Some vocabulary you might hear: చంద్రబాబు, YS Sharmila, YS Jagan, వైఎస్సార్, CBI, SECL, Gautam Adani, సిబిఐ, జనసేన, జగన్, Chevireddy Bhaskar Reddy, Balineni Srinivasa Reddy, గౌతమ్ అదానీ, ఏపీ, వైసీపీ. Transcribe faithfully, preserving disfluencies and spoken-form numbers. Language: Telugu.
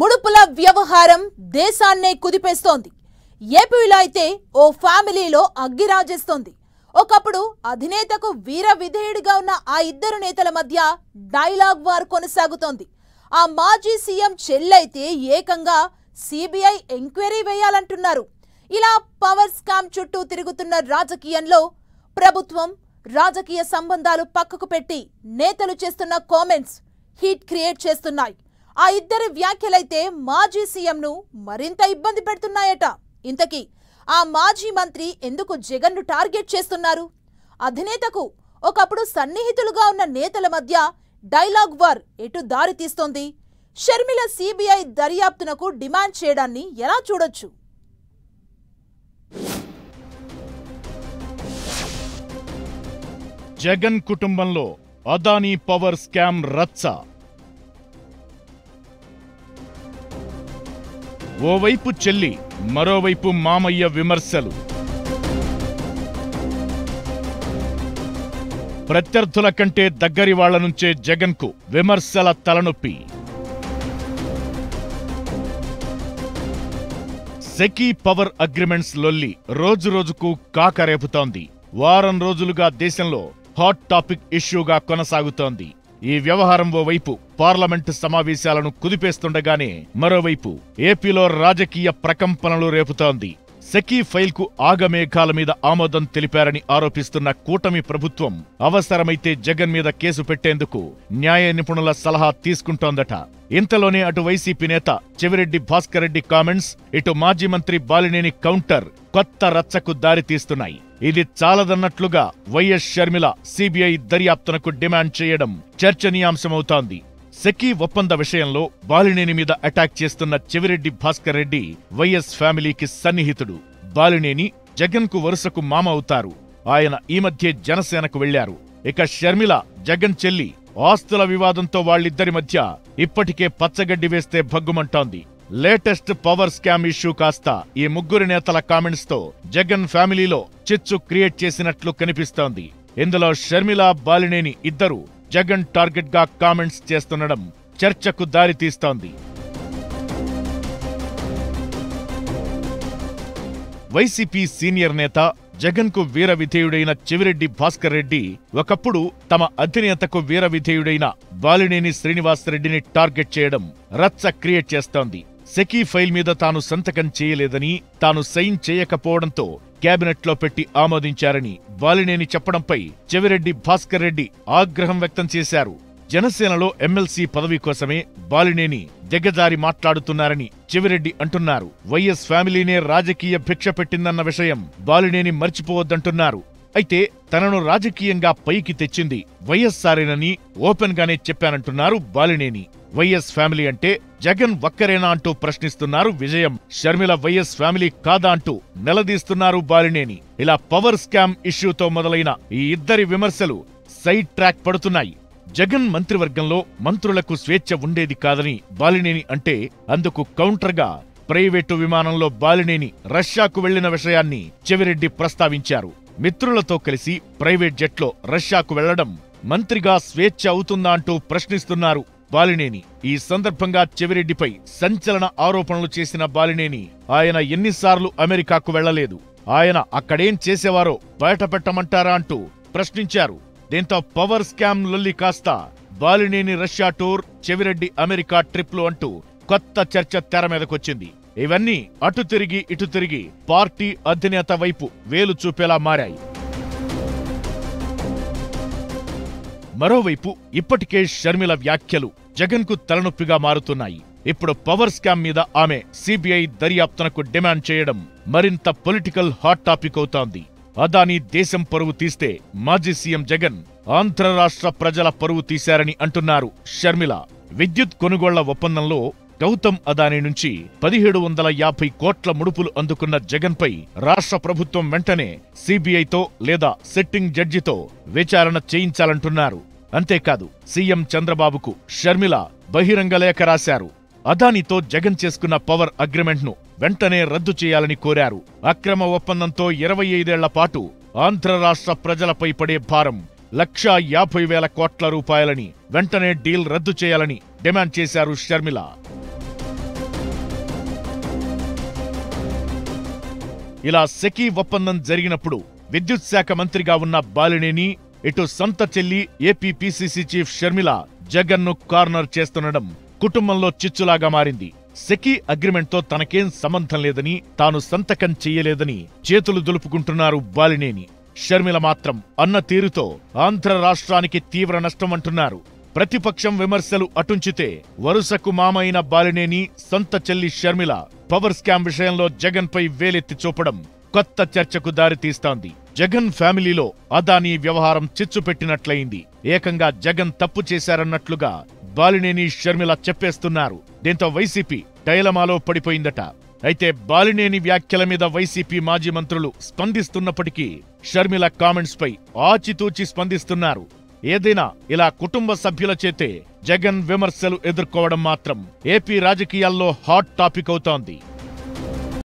ముడుపుల వ్యవహారం దేశాన్నే కుదిపేస్తోంది. ఏపీలో అయితే ఓ ఫ్యామిలీలో అగ్గిరాజేస్తోంది. ఒకప్పుడు అధినేతకు వీర విధేయుడిగా ఉన్న ఆ ఇద్దరు నేతల మధ్య డైలాగ్ వార్ కొనసాగుతోంది. ఆ మాజీ సీఎం చెల్లైతే ఏకంగా సిబిఐ ఎంక్వైరీ వేయాలంటున్నారు. ఇలా పవర్ స్కామ్ చుట్టూ తిరుగుతున్న రాజకీయంలో ప్రభుత్వం, రాజకీయ సంబంధాలు పక్కకు పెట్టి నేతలు చేస్తున్న కామెంట్స్ హీట్ క్రియేట్ చేస్తున్నాయి. ఆ ఇద్దరి వ్యాఖ్యలైతే మాజీ సీఎంను మరింత ఇబ్బంది పెడుతున్నాయట. ఇంతకీ ఆ మాజీ మంత్రి ఎందుకు జగన్ను టార్గెట్ చేస్తున్నారు? అధినేతకు ఒకప్పుడు సన్నిహితులుగా ఉన్న నేతల మధ్య డైలాగ్ వార్ ఎటు దారి తీస్తోంది? షర్మిల సిబిఐ దర్యాప్తునకు డిమాండ్ చేయడాన్ని ఎలా చూడొచ్చు? జగన్ కుటుంబంలో అదానీ పవర్ స్కామ్ రచ్చ. ఓవైపు చెల్లి, మరోవైపు మామయ్య విమర్శలు. ప్రత్యర్థుల కంటే దగ్గరి వాళ్ల నుంచే జగన్కు విమర్శల తలనొప్పి. సెకీ పవర్ అగ్రిమెంట్స్ లొల్లి రోజురోజుకు కాకరేపుతోంది. వారం రోజులుగా దేశంలో హాట్ టాపిక్ ఇష్యూగా కొనసాగుతోంది. ఈ వ్యవహారం ఓవైపు పార్లమెంటు సమావేశాలను కుదిపేస్తుండగానే మరోవైపు ఏపీలో రాజకీయ ప్రకంపనలు రేపుతోంది. సెకీ ఫైల్కు ఆగమేఘాల మీద ఆమోదం తెలిపారని ఆరోపిస్తున్న కూటమి ప్రభుత్వం అవసరమైతే జగన్ మీద కేసు పెట్టేందుకు న్యాయ నిపుణుల సలహా తీసుకుంటోందట. ఇంతలోనే అటు వైసీపీ నేత చెవిరెడ్డి భాస్కర్ రెడ్డి కామెంట్స్, ఇటు మాజీ మంత్రి బాలినేని కౌంటర్ కొత్త రచ్చకు దారితీస్తున్నాయి. ఇది చాలదన్నట్లుగా వైఎస్ షర్మిల సిబిఐ దర్యాప్తునకు డిమాండ్ చేయడం చర్చనీయాంశమవుతోంది. సెకీ ఒప్పంద విషయంలో బాలినేని మీద అటాక్ చేస్తున్న చెవిరెడ్డి భాస్కర్ రెడ్డి వైఎస్ ఫ్యామిలీకి సన్నిహితుడు. బాలినేని జగన్కు వరుసకు మామ అవుతారు. ఆయన ఈ మధ్య జనసేనకు వెళ్లారు. ఇక షర్మిల జగన్ చెల్లి. ఆస్తుల వివాదంతో వాళ్ళిద్దరి మధ్య ఇప్పటికే పచ్చగడ్డి వేస్తే భగ్గుమంటోంది. లేటెస్ట్ పవర్ స్కామ్ ఇష్యూ కాస్త ఈ ముగ్గురు నేతల కామెంట్స్తో జగన్ ఫ్యామిలీలో చిచ్చు క్రియేట్ చేసినట్లు కనిపిస్తోంది. ఇందులో షర్మిల, బాలినేని ఇద్దరు జగన్ టార్గెట్గా కామెంట్స్ చేస్తుండడం చర్చకు దారితీస్తోంది. వైసీపీ సీనియర్ నేత, జగన్కు వీర విధేయుడైన చెవిరెడ్డి భాస్కర్ రెడ్డి ఒకప్పుడు తమ అధినేతకు వీర విధేయుడైన బాలినేని శ్రీనివాస్ రెడ్డిని టార్గెట్ చేయడం రచ్చ క్రియేట్ చేస్తోంది. సెకీ ఫైల్ మీద తాను సంతకం చేయలేదని, తాను సైన్ చేయకపోవడంతో కేబినెట్లో పెట్టి ఆమోదించారని బాలినేని చెప్పడంపై చెవిరెడ్డి భాస్కర్ రెడ్డి ఆగ్రహం వ్యక్తం చేశారు. జనసేనలో ఎమ్మెల్సీ పదవి కోసమే బాలినేని దిగజారి మాట్లాడుతున్నారని చెవిరెడ్డి అంటున్నారు. వైఎస్ ఫ్యామిలీనే రాజకీయ భిక్ష పెట్టిందన్న విషయం బాలినేని మర్చిపోవద్దంటున్నారు. అయితే తనను రాజకీయంగా పైకి తెచ్చింది వైఎస్సారేనని ఓపెన్గానే చెప్పానంటున్నారు బాలినేని. వైఎస్ ఫ్యామిలీ అంటే జగన్ ఒక్కరేనా అంటూ ప్రశ్నిస్తున్నారు విజయం. షర్మిల వైఎస్ ఫ్యామిలీ కాదా అంటూ నిలదీస్తున్నారు బాలినేని. ఇలా పవర్ స్కామ్ ఇష్యూతో మొదలైన ఈ ఇద్దరి విమర్శలు సైడ్ ట్రాక్ పడుతున్నాయి. జగన్ మంత్రివర్గంలో మంత్రులకు స్వేచ్ఛ ఉండేది కాదని బాలినేని అంటే, అందుకు కౌంటర్గా ప్రైవేటు విమానంలో బాలినేని రష్యాకు వెళ్లిన విషయాన్ని చెవిరెడ్డి ప్రస్తావించారు. మిత్రులతో కలిసి ప్రైవేట్ జెట్లో రష్యాకు వెళ్లడం మంత్రిగా స్వేచ్ఛ అవుతుందా అంటూ ప్రశ్నిస్తున్నారు బాలినేని. ఈ సందర్భంగా చెవిరెడ్డిపై సంచలన ఆరోపణలు చేసిన బాలినేని, ఆయన ఎన్నిసార్లు అమెరికాకు వెళ్లలేదు, ఆయన అక్కడేం చేసేవారో బయటపెట్టమంటారా అంటూ ప్రశ్నించారు. దీంతో పవర్ స్కామ్ లొల్లి కాస్త Balineni Russia tour, Chevireddy America ట్రిప్లు అంటూ కొత్త చర్చ తెర మీదకొచ్చింది. ఇవన్నీ అటు తిరిగి ఇటు తిరిగి పార్టీ అధినేత వైపు వేలు చూపేలా మారాయి. మరోవైపు ఇప్పటికే షర్మిల వ్యాఖ్యలు జగన్కు తలనొప్పిగా మారుతున్నాయి. ఇప్పుడు పవర్ స్కామ్ మీద ఆమె సిబిఐ దర్యాప్తునకు డిమాండ్ చేయడం మరింత పొలిటికల్ హాట్ టాపిక్ అవుతోంది. అదానీ దేశం పరువు తీస్తే మాజీ సీఎం జగన్ ఆంధ్ర రాష్ట్ర ప్రజల పరువు తీశారని అంటున్నారు షర్మిల. విద్యుత్ కొనుగోళ్ల ఒప్పందంలో గౌతమ్ అదానీ నుంచి పదిహేడు వందల యాభై కోట్ల ముడుపులు అందుకున్న జగన్పై రాష్ట్ర ప్రభుత్వం వెంటనే సిబిఐతో లేదా సిట్టింగ్ జడ్జితో విచారణ చేయించాలంటున్నారు. అంతేకాదు, సీఎం చంద్రబాబుకు షర్మిల బహిరంగ లేఖ రాశారు. అదానీతో జగన్ చేసుకున్న పవర్ అగ్రిమెంట్ను వెంటనే రద్దు చేయాలని కోరారు. అక్రమ ఒప్పందంతో ఇరవై ఐదేళ్ల పాటు ఆంధ్ర రాష్ట్ర ప్రజలపై పడే భారం లక్షా యాభై వేల కోట్ల రూపాయలని వెంటనే డీల్ రద్దు చేయాలని డిమాండ్ చేశారు షర్మిల. ఇలా సెకీ ఒప్పందం జరిగినప్పుడు విద్యుత్ శాఖ మంత్రిగా ఉన్న బాలినేని, ఇటు సొంత చెల్లి ఏపీ పీసీసీ చీఫ్ షర్మిల జగన్ను కార్నర్ చేస్తుండడం కుటుంబంలో చిచ్చులాగా మారింది. సెకీ అగ్రిమెంట్తో తనకేం సంబంధం లేదని, తాను సంతకం చెయ్యలేదని చేతులు దులుపుకుంటున్నారు బాలినేని. షర్మిల మాత్రం అన్న తీరుతో ఆంధ్ర రాష్ట్రానికి తీవ్ర నష్టం అంటున్నారు. ప్రతిపక్షం విమర్శలు అటుంచితే వరుసకు మామైన బాలినేని, సొంత చెల్లి షర్మిల పవర్ స్కామ్ విషయంలో జగన్పై వేలెత్తి చూపడం కొత్త చర్చకు దారితీస్తాంది. జగన్ ఫ్యామిలీలో అదానీ వ్యవహారం చిచ్చు పెట్టినట్లయింది. ఏకంగా జగన్ తప్పు చేశారన్నట్లుగా బాలినేని షర్మిల చెప్పేస్తున్నారు. దీంతో వైసీపీ డైలమాలో పడిపోయిందట. అయితే బాలినేని వ్యాఖ్యల మీద వైసీపీ మాజీ మంత్రులు స్పందిస్తున్నప్పటికీ షర్మిల కామెంట్స్పై ఆచితూచి స్పందిస్తున్నారు. ఏదైనా ఇలా కుటుంబ సభ్యుల చేతే జగన్ విమర్శలు ఎదుర్కోవడం మాత్రం ఏపీ రాజకీయాల్లో హాట్ టాపిక్ అవుతోంది.